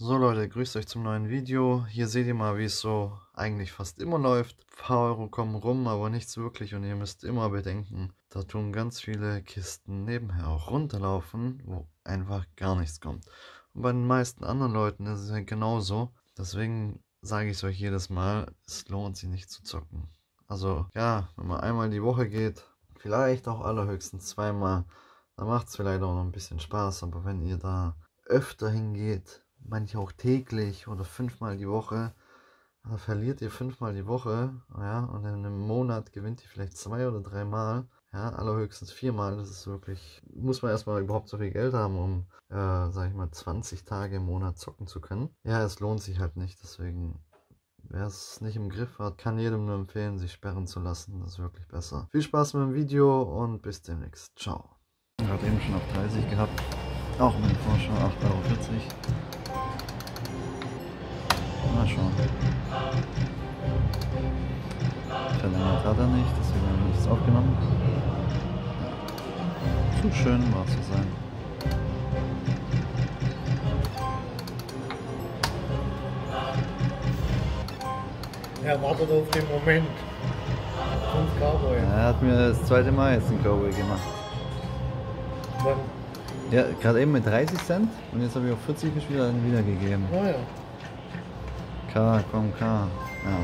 So Leute, grüßt euch zum neuen Video. Hier seht ihr mal, wie es so eigentlich fast immer läuft. Ein paar Euro kommen rum, aber nichts wirklich, und ihr müsst immer bedenken, da tun ganz viele Kisten nebenher auch runterlaufen, wo einfach gar nichts kommt. Und bei den meisten anderen Leuten ist es ja genauso. Deswegen sage ich es euch jedes Mal, es lohnt sich nicht zu zocken. Also ja, wenn man einmal die Woche geht, vielleicht auch allerhöchstens zweimal, dann macht es vielleicht auch noch ein bisschen Spaß. Aber wenn ihr da öfter hingeht, manche auch täglich oder 5-mal die Woche, da verliert ihr 5-mal die Woche, ja, und in einem Monat gewinnt ihr vielleicht 2 oder 3 Mal, ja, allerhöchstens 4 Mal. Das ist wirklich, muss man erstmal überhaupt so viel Geld haben, um, sag ich mal, 20 Tage im Monat zocken zu können. Ja, es lohnt sich halt nicht, deswegen, wer es nicht im Griff hat, kann jedem nur empfehlen, sich sperren zu lassen, das ist wirklich besser. Viel Spaß mit dem Video und bis demnächst, ciao. Ich habe eben schon auf 30 gehabt, auch mit dem Vorschau 8,40 €. Mal schauen. Verlängert hat er nicht, deswegen haben wir nichts aufgenommen. Zu schön war zu sein. Er wartet auf den Moment. Und Cowboy. Er hat mir das zweite Mal jetzt einen Cowboy gemacht. Wann? Ja, gerade eben mit 30 Cent und jetzt habe ich auf 40 gespielt und wieder gegeben. Oh ja. K, komm, K. Ja.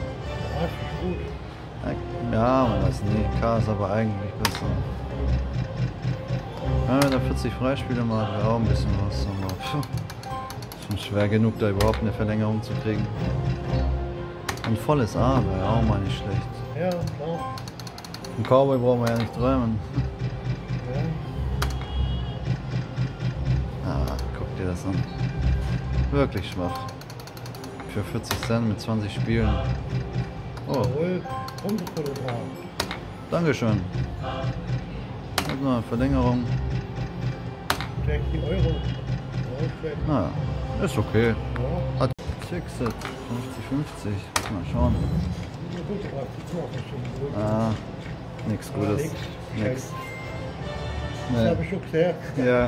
Ja, man weiß nie. K ist aber eigentlich besser. Wenn wir da 40 Freispieler machen, wir auch ein bisschen was. Aber schon schwer genug, da überhaupt eine Verlängerung zu kriegen. Ein volles A wäre auch mal nicht schlecht. Ja, klar. Ein Cowboy brauchen wir ja nicht träumen. Ah, guck dir das an. Wirklich schwach. Für 40 Cent mit 20 Spielen. Oh. Dankeschön. Nochmal Verlängerung. 60 €. Naja, ist okay. Hat Sixet 50-50. Mal schauen. Ah, nichts Gutes. Nix. Das habe ich schon gesehen. Ja.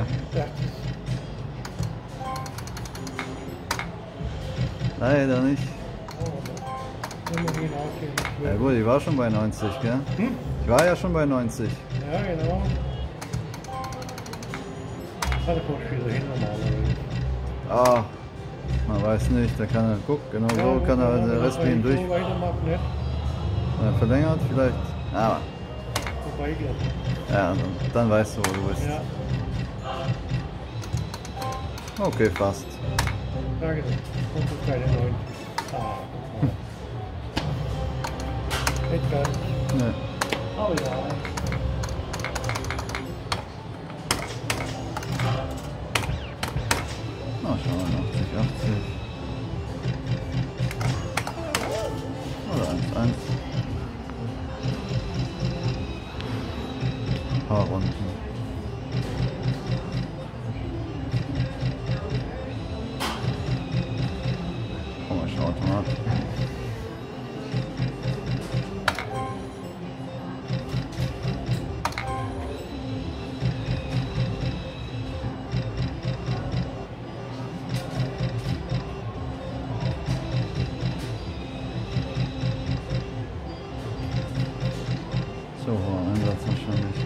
Leider nicht. Ja gut, ich war schon bei 90, gell? Hm? Ich war ja schon bei 90. Ja, genau. Das hat er kurz wieder hin normalerweise. Ah, man weiß nicht, da kann er, guck, genau so kann er den Rest mit ihm durch. Verlängert vielleicht? Ja. Ja, dann weißt du, wo du bist. Okay, fast. Danke. Nee. Oh ja. Na, schauen wir, 80, 80. Oder 1, 1. Ein paar Runden. Automat. So hoher Einsatz wahrscheinlich.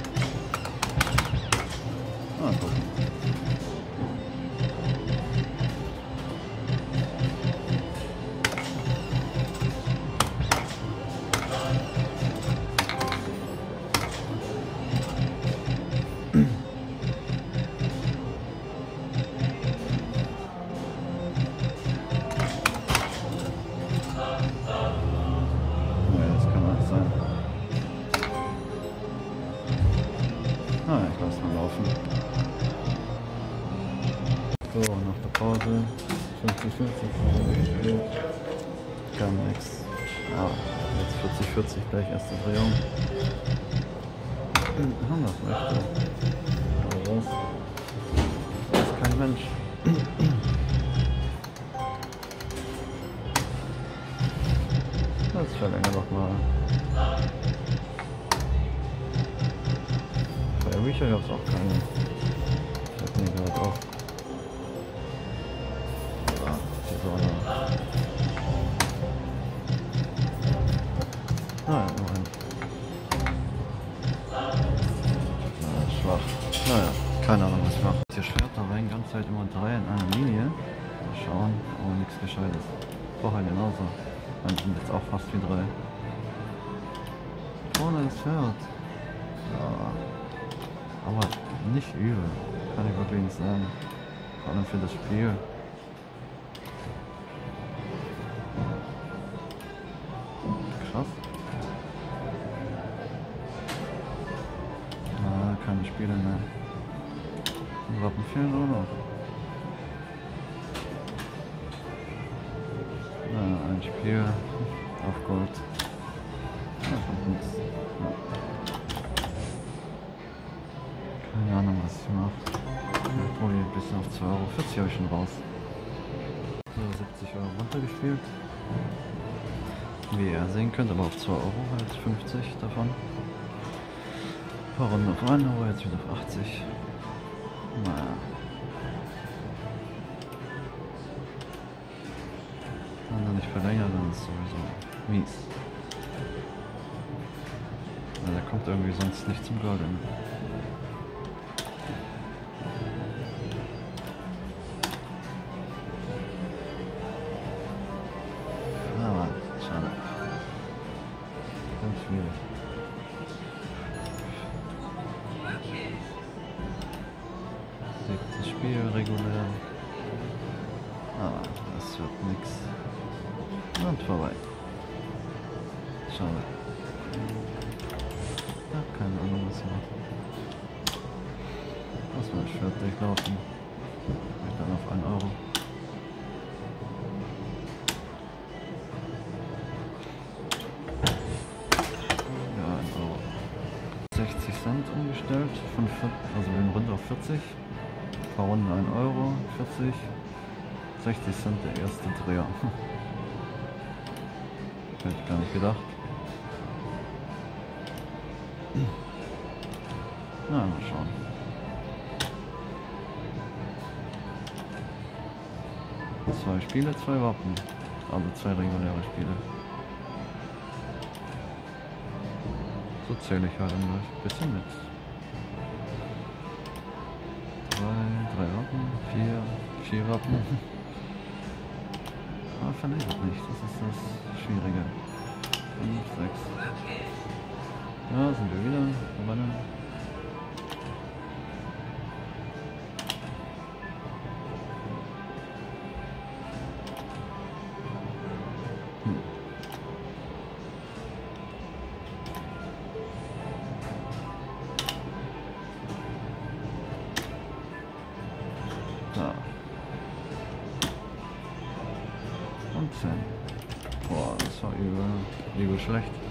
Ah, guck. Ich lasse mal laufen. So, nach der Pause. 50-50. Kann nix. Ah, jetzt 40-40, gleich erste Drehung. Haben wir vielleicht noch. Aber was? Das ist kein Mensch. Das verlängert doch mal. Bücher gab es auch keine. Ich hab mir gerade auch. Ja. Gescheites. Vorher genauso. Dann sind jetzt auch fast wie drei. Vorne ist Pferd. Ja. Aber nicht übel. Kann ich wirklich nicht sagen. Vor allem für das Spiel. Krass. Ah, keine Spiele mehr. Und Wappen fehlen nur noch. Na, ein Spiel. Auf Gold. Ja, kommt nichts. Keine Ahnung, was ich mache. Ich probiere ein bisschen auf 2 Euro. 40 habe ich schon raus. So, 70 Euro runtergespielt. Wie ihr sehen könnt, aber auf 2 Euro, jetzt 50 davon. Ein paar Runden auf 1 Euro, jetzt wieder auf 80. Naja. Wenn er nicht verlängert, dann ist es sowieso mies. Weil er kommt irgendwie sonst nicht zum Golden. Regulär. Ah, das wird nix. Und vorbei. Schade. Ja, keine Ahnung, was machen. Lass mal das Schwert durchlaufen. Und dann auf 1 Euro. Ja, 1 Euro. 60 Cent umgestellt. Von 40, also wir sind runter auf 40. Paar Runden 1 Euro, 40, 60 Cent der erste Dreher. Hätte ich gar nicht gedacht. Na, mal schauen. Zwei Spiele, 2 Wappen. Also 2 reguläre Spiele. So zähle ich halt immer ein bisschen mit. 3 Wappen, 4 Wappen. Aber verlängert nicht, das ist das Schwierige. 5, 6. Ja, sind wir wieder. Gewonnen. Und 10. Boah, das war übel schlecht.